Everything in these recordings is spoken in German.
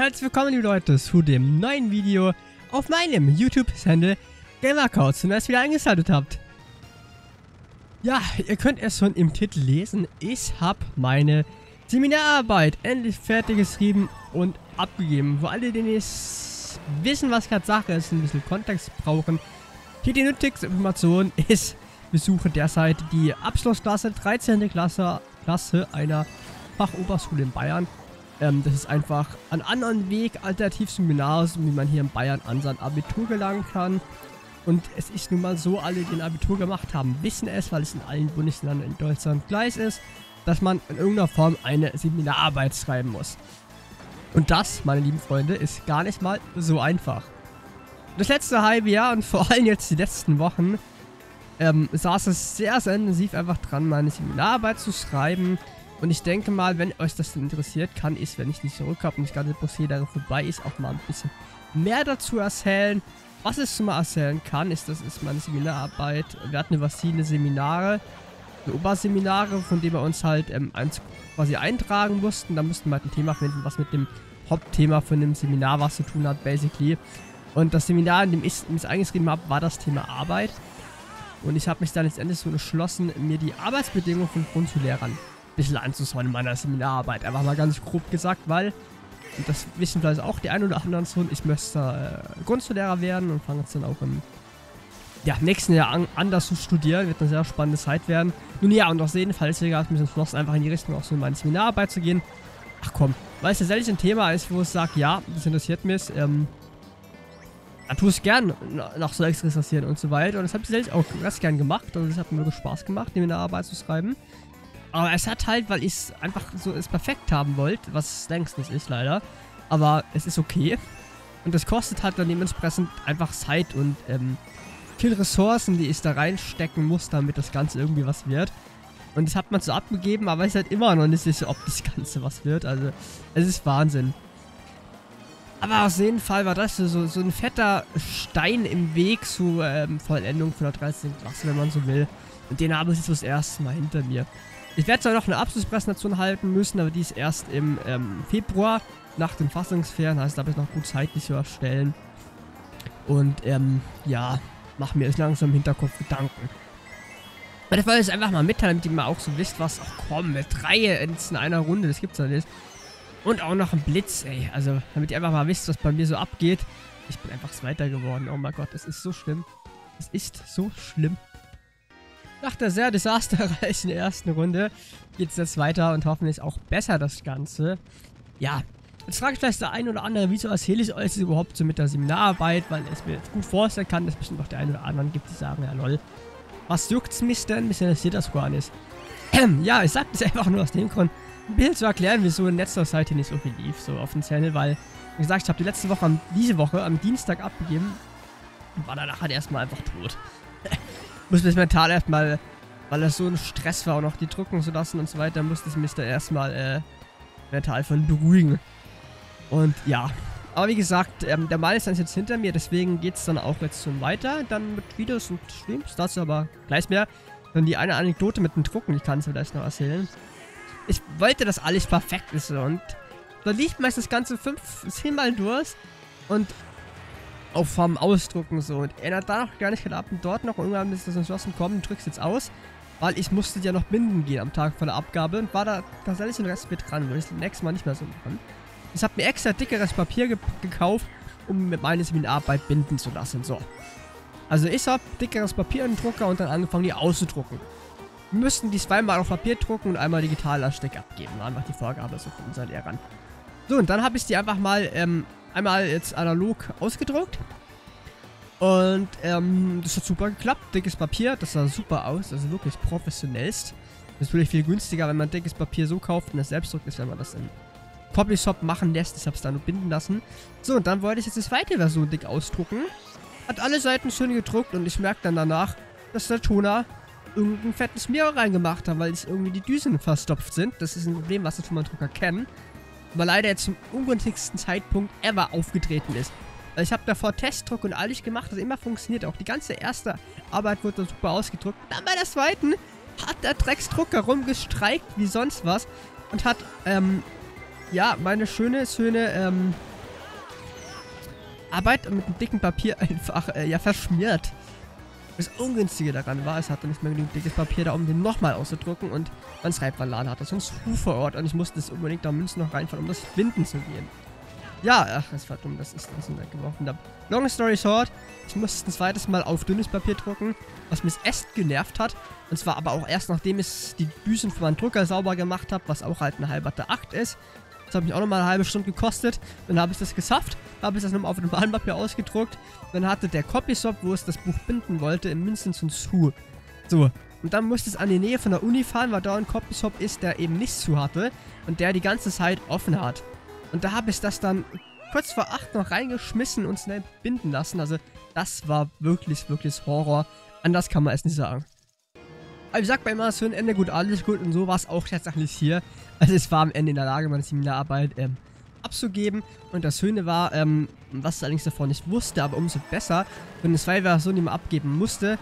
Herzlich willkommen, liebe Leute, zu dem neuen Video auf meinem YouTube-Channel Gamercouch, wenn ihr es wieder eingeschaltet habt. Ja, ihr könnt es schon im Titel lesen. Ich habe meine Seminararbeit endlich fertig geschrieben und abgegeben. Für alle, die nicht wissen, was gerade Sache ist, ein bisschen Kontext brauchen. Hier die nötigste Information ist: besuche derzeit die Abschlussklasse, 13. Klasse einer Fachoberschule in Bayern. Das ist einfach ein anderen Weg, alternativ zum Gymnasium, wie man hier in Bayern an sein Abitur gelangen kann. Und es ist nun mal so, alle, die ein Abitur gemacht haben, wissen es, weil es in allen Bundesländern in Deutschland gleich ist, dass man in irgendeiner Form eine Seminararbeit schreiben muss. Und das, meine lieben Freunde, ist gar nicht mal so einfach. Das letzte halbe Jahr und vor allem jetzt die letzten Wochen saß es sehr, sehr intensiv einfach dran, meine Seminararbeit zu schreiben. Und ich denke mal, wenn euch das interessiert, kann ich, wenn ich nicht zurückhabe und das ganze Prozedere vorbei ist, auch mal ein bisschen mehr dazu erzählen. Was ich schon mal erzählen kann, ist, das ist meine Seminararbeit. Wir hatten über verschiedene Seminare, so Oberseminare, von denen wir uns halt eins quasi eintragen mussten. Da mussten wir halt ein Thema finden, was mit dem Hauptthema von dem Seminar was zu tun hat, basically. Und das Seminar, in dem ich mich eingeschrieben habe, war das Thema Arbeit. Und ich habe mich dann letztendlich so entschlossen, mir die Arbeitsbedingungen von Grundschullehrern bisschen anzuschauen in meiner Seminararbeit. Einfach mal ganz grob gesagt, weil, und das wissen vielleicht auch die ein oder anderen schon, ich möchte Grundschullehrer werden und fange jetzt dann auch im nächsten Jahr anders zu studieren. Wird eine sehr spannende Zeit werden. Nun ja, und auf jeden Fall deswegen habe ich mich entschlossen, einfach in die Richtung auch so in meine Seminararbeit zu gehen. Ach komm, weil es tatsächlich ein Thema ist, wo ich sage, ja, das interessiert mich, da tue ich gern nach so extra interessieren und so weiter. Und das habe ich tatsächlich auch ganz gern gemacht. Also es hat mir wirklich Spaß gemacht, die Seminararbeit zu schreiben. Aber es hat halt, weil ich es einfach so perfekt haben wollte, was längst nicht ist leider, aber es ist okay. Und das kostet halt dann dementsprechend einfach Zeit und viel Ressourcen, die ich da reinstecken muss, damit das Ganze irgendwie was wird. Und das hat man so abgegeben, aber es ist halt immer noch nicht sicher, ob das Ganze was wird. Also es ist Wahnsinn. Aber auf jeden Fall war das so ein fetter Stein im Weg zur Vollendung von der 13. Klasse, wenn man so will. Und den habe ich jetzt das erste Mal hinter mir. Ich werde zwar noch eine Abschlusspräsentation halten müssen, aber die ist erst im Februar nach den Fassungsferien. Heißt, da habe ich noch gut Zeit, die zu erstellen. Und ja, mache mir jetzt langsam im Hinterkopf Gedanken. Aber das wollte ich einfach mal mitteilen, damit ihr mal auch so wisst, was auch kommt. Mit 3 in einer Runde, das gibt's ja nicht. Und auch noch ein Blitz, ey. Also, damit ihr einfach mal wisst, was bei mir so abgeht. Ich bin einfach Zweiter geworden. Oh mein Gott, das ist so schlimm. Es ist so schlimm. Nach der sehr desasterreichen ersten Runde geht es jetzt weiter und hoffentlich auch besser das Ganze. Ja, jetzt frage ich vielleicht der ein oder andere, wieso erzähle ich euch das überhaupt so mit der Seminararbeit, weil ich mir jetzt gut vorstellen kann, dass es bestimmt auch der ein oder anderen gibt, die sagen, ja lol, was juckt's mich denn? Mich interessiert das gar nicht. Ja, ich sage das einfach nur aus dem Grund, ein bisschen zu erklären, wieso in letzter Zeit hier nicht so viel lief, so auf dem Channel, weil, wie gesagt, ich habe die letzte Woche, diese Woche, am Dienstag abgegeben und war danach halt erstmal einfach tot. Musste ich mental erstmal, weil das so ein Stress war, auch noch die drucken zu lassen und so weiter, musste ich mich da erstmal mental von beruhigen. Und ja, aber wie gesagt, der Mann ist dann jetzt hinter mir, deswegen geht es dann auch jetzt schon weiter, dann mit Videos und Streams, dazu aber gleich mehr. Dann die eine Anekdote mit dem Drucken, die kannst du vielleicht noch erzählen. Ich wollte, dass alles perfekt ist und da lief meist das Ganze 5-10 Mal durch und auch vom Ausdrucken so und ändert da noch gar nicht ab und dort noch und irgendwann ist das entschlossen, komm, drückst jetzt aus, weil ich musste ja noch binden gehen am Tag vor der Abgabe und war da tatsächlich ein Rest mit dran, würde ich das nächste Mal nicht mehr so machen. Ich habe mir extra dickeres Papier gekauft, um mit meiner Seminararbeit binden zu lassen, so. Also ich habe dickeres Papier in den Drucker und dann angefangen, die auszudrucken. Wir müssten die 2-mal auf Papier drucken und einmal digital als Steck abgeben, war einfach die Vorgabe so von unseren Lehrern. So, und dann habe ich die einfach mal, einmal jetzt analog ausgedruckt. Und das hat super geklappt. Dickes Papier, das sah super aus. Also wirklich professionellst. Das ist natürlich viel günstiger, wenn man dickes Papier so kauft und das selbst druckt ist, wenn man das im Copyshop machen lässt. Ich habe es da nur binden lassen. So, und dann wollte ich jetzt die zweite Version dick ausdrucken. Hat alle Seiten schön gedruckt und ich merke dann danach, dass der Toner irgendein fettes Meer reingemacht hat, weil es irgendwie die Düsen verstopft sind. Das ist ein Problem, was ich von meinem Drucker kenne. Weil leider jetzt zum ungünstigsten Zeitpunkt ever aufgetreten ist. Also ich habe davor Testdruck und alles gemacht, das immer funktioniert auch. Die ganze erste Arbeit wurde super ausgedruckt. Dann bei der zweiten hat der Drecksdrucker rumgestreikt wie sonst was und hat, ja, meine schöne Arbeit und mit dem dicken Papier einfach ja, verschmiert. Das Ungünstige daran war, es hatte nicht mehr genügend dickes Papier da, um den nochmal auszudrucken, und mein Schreibwarenladen hatte sonst Fu vor Ort und ich musste das unbedingt da Münzen noch reinfahren, um das Binden zu gehen. Ja, ach, das war dumm, dass ich das nicht weggeworfen habe. Long story short, ich musste ein zweites Mal auf dünnes Papier drucken, was mich echt genervt hat. Und zwar aber auch erst, nachdem ich die Büsen von meinem Drucker sauber gemacht habe, was auch halt eine halbe Acht ist. Das hat mich auch nochmal eine halbe Stunde gekostet. Dann habe ich das geschafft, habe ich das nochmal auf dem Bahnpapier ausgedruckt. Dann hatte der Copyshop, wo es das Buch binden wollte, in München zum Schuh. So, und dann musste es an die Nähe von der Uni fahren, weil da ein Copyshop ist, der eben nichts zu hatte und der die ganze Zeit offen hat. Und da habe ich das dann kurz vor 8 noch reingeschmissen und schnell binden lassen. Also das war wirklich, wirklich Horror. Anders kann man es nicht sagen. Aber wie gesagt, bei mir war es für ein Ende gut, alles gut, und so war es auch tatsächlich hier. Also ich war am Ende in der Lage, meine Seminararbeit abzugeben. Und das Schöne war, was ich allerdings davon nicht wusste, aber umso besser, wenn es zwei Versionen, die man abgeben musste,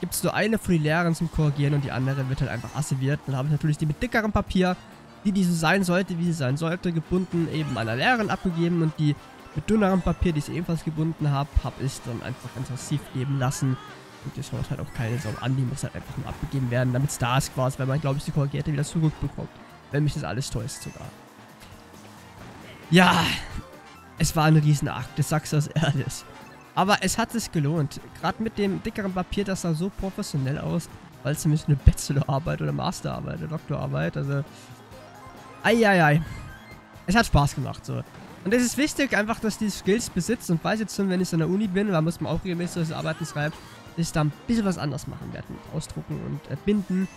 gibt es nur eine für die Lehrerin zum Korrigieren und die andere wird halt einfach asserviert. Dann habe ich natürlich die mit dickerem Papier, die so sein sollte, wie sie sein sollte, gebunden, eben einer Lehrerin abgegeben, und die mit dünnerem Papier, die ich ebenfalls gebunden habe, habe ich dann einfach intensiv geben lassen. Und das schaut halt auch keine Sau an, die muss halt einfach nur abgegeben werden, damit es da ist quasi, weil man, glaube ich, die Korrigierte wieder zurückbekommt. Wenn mich das alles täuscht sogar. Ja, es war ein Riesenakt, das sagst du als ehrlich. Aber es hat sich gelohnt. Gerade mit dem dickeren Papier, das sah so professionell aus, weil es nämlich eine Bachelorarbeit oder Masterarbeit oder Doktorarbeit, also eieiei. Es hat Spaß gemacht, so. Und es ist wichtig, einfach, dass die Skills besitzt und weiß jetzt schon, wenn ich an der Uni bin, weil muss man auch regelmäßig solche Arbeiten schreiben, dass ich da ein bisschen was anders machen werde. Mit Ausdrucken und binden,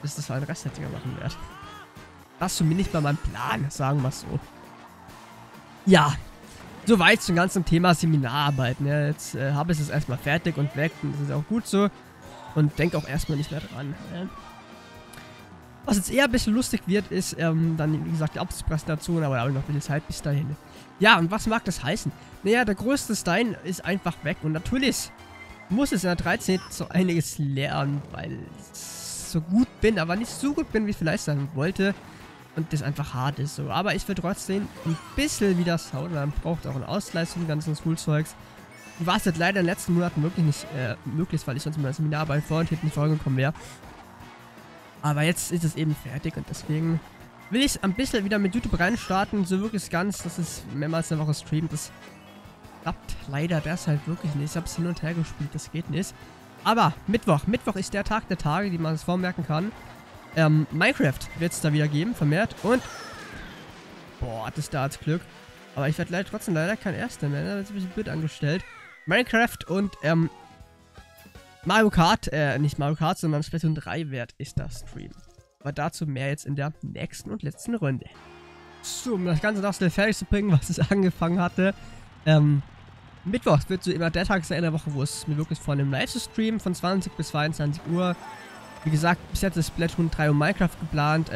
dass ich das für einen Rest hättiger machen werde. Das zumindest bei meinem Plan, sagen wir es so. Ja, soweit zum ganzen Thema Seminararbeit. Ne? Jetzt habe ich es erstmal fertig und weg, und das ist auch gut so. Und denke auch erstmal nicht mehr dran. Ne? Was jetzt eher ein bisschen lustig wird, ist dann, wie gesagt, die Abschlusspräsentation, aber da habe ich noch ein bisschen Zeit bis dahin. Ja, und was mag das heißen? Naja, der größte Stein ist einfach weg, und natürlich muss es in der 13. so einiges lernen, weil ich so gut bin, aber nicht so gut bin, wie ich vielleicht sein wollte, und das einfach hart ist so. Aber ich will trotzdem ein bisschen wieder schauen, weil man braucht auch einen Ausgleich zum ganzen Schulzeugs. War es jetzt leider in den letzten Monaten wirklich nicht möglich, weil ich sonst mit meiner Seminararbeit vor und hinten nicht vorgekommen wäre. Aber jetzt ist es eben fertig, und deswegen will ich ein bisschen wieder mit YouTube reinstarten, so wirklich ganz, dass es mehrmals eine Woche streamt. Das klappt leider deshalb wirklich nicht. Ich habe es hin und her gespielt, das geht nicht. Aber Mittwoch. Mittwoch ist der Tag der Tage, die man es vormerken kann. Minecraft wird es da wieder geben, vermehrt. Und boah, hat es da als Glück. Aber ich werde leider trotzdem kein Erster mehr. Da wird ein bisschen blöd angestellt. Minecraft und Mario Kart, nicht Mario Kart, sondern Splatoon 3 wert ist das Stream. Aber dazu mehr jetzt in der nächsten und letzten Runde. So, um das Ganze noch schnell fertig zu bringen, was ich angefangen hatte. Mittwochs wird so immer der Tag sein in der Woche, wo es mir wirklich vor dem Livestream von 20 bis 22 Uhr. Wie gesagt, bis jetzt ist Splatoon 3 und Minecraft geplant.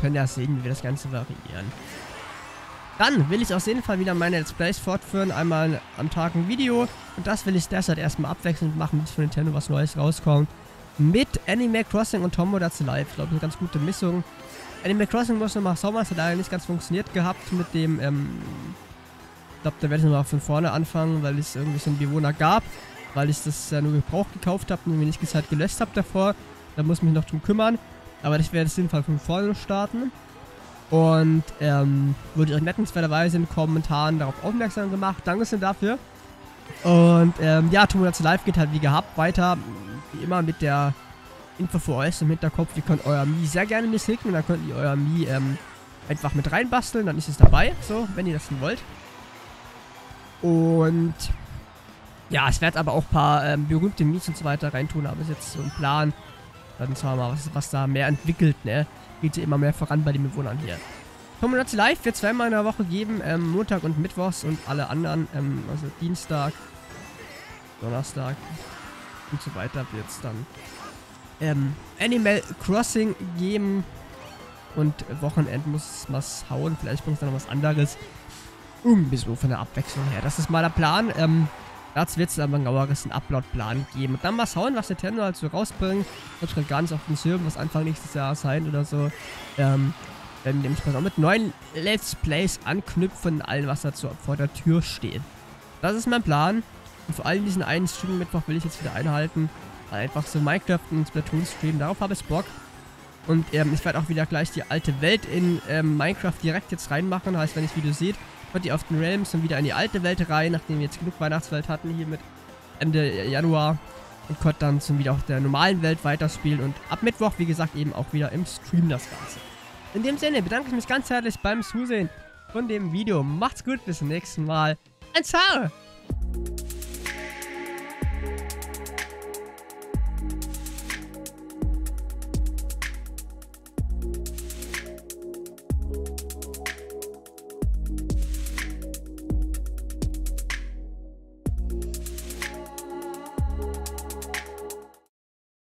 Können ja sehen, wie wir das Ganze variieren. Dann will ich auf jeden Fall wieder meine Let's Plays fortführen, einmal am Tag ein Video, und das will ich derzeit erstmal abwechselnd machen, bis für Nintendo was Neues rauskommt. Mit Animal Crossing und Tomodachi Life, glaube ich, eine ganz gute Mischung. Animal Crossing muss nochmal schauen, es hat leider nicht ganz funktioniert gehabt mit dem, ich glaube, da werde ich nochmal von vorne anfangen, weil es irgendwie so einen Bewohner gab, weil ich das ja nur gebraucht gekauft habe und mir nicht gesagt gelöst habe davor. Da muss ich mich noch drum kümmern, aber ich werde auf jeden Fall von vorne starten. Und wurde auch nettenswerterweise in den Kommentaren darauf aufmerksam gemacht. Dankeschön dafür. Und ja, Tomodachi Live geht halt wie gehabt weiter. Wie immer mit der Info für euch im Hinterkopf. Ihr könnt euer Mii sehr gerne misshicken. Dann könnt ihr euer Mii einfach mit reinbasteln. Dann ist es dabei, so, wenn ihr das denn wollt. Und ja, ich werde aber auch ein paar berühmte Mies und so weiter reintun. Aber ist jetzt so ein Plan. Dann schauen wir mal, was da mehr entwickelt, ne? Geht immer mehr voran bei den Bewohnern hier. Tomodachi Live wird zweimal in der Woche geben, Montag und Mittwochs, und alle anderen, also Dienstag, Donnerstag und so weiter wird es dann Animal Crossing geben, und Wochenend muss was hauen, vielleicht bringt es dann noch was anderes. Irgendwie so von der Abwechslung her, das ist mal der Plan, dazu wird es aber genaueres einen Upload-Plan geben. Und dann mal schauen, was Nintendo halt so rausbringt. Ich kann gar nicht auf den Schirm, was Anfang nächstes Jahr sein oder so. nämlich auch mit neuen Let's Plays anknüpfen, allem was dazu vor der Tür steht. Das ist mein Plan. Und vor allem diesen einen Stream-Mittwoch will ich jetzt wieder einhalten. Einfach so Minecraft und Splatoon streamen, darauf habe ich Bock. Und ich werde auch wieder gleich die alte Welt in Minecraft direkt jetzt reinmachen. Heißt, wenn ihr das Video seht, kommt ihr auf den Realms und wieder in die alte Welt rein, nachdem wir jetzt genug Weihnachtswelt hatten hier mit Ende Januar. Und konnte dann zum wieder auf der normalen Welt weiterspielen. Und ab Mittwoch, wie gesagt, eben auch wieder im Stream das Ganze. In dem Sinne bedanke ich mich ganz herzlich beim Zusehen von dem Video. Macht's gut, bis zum nächsten Mal. Ciao!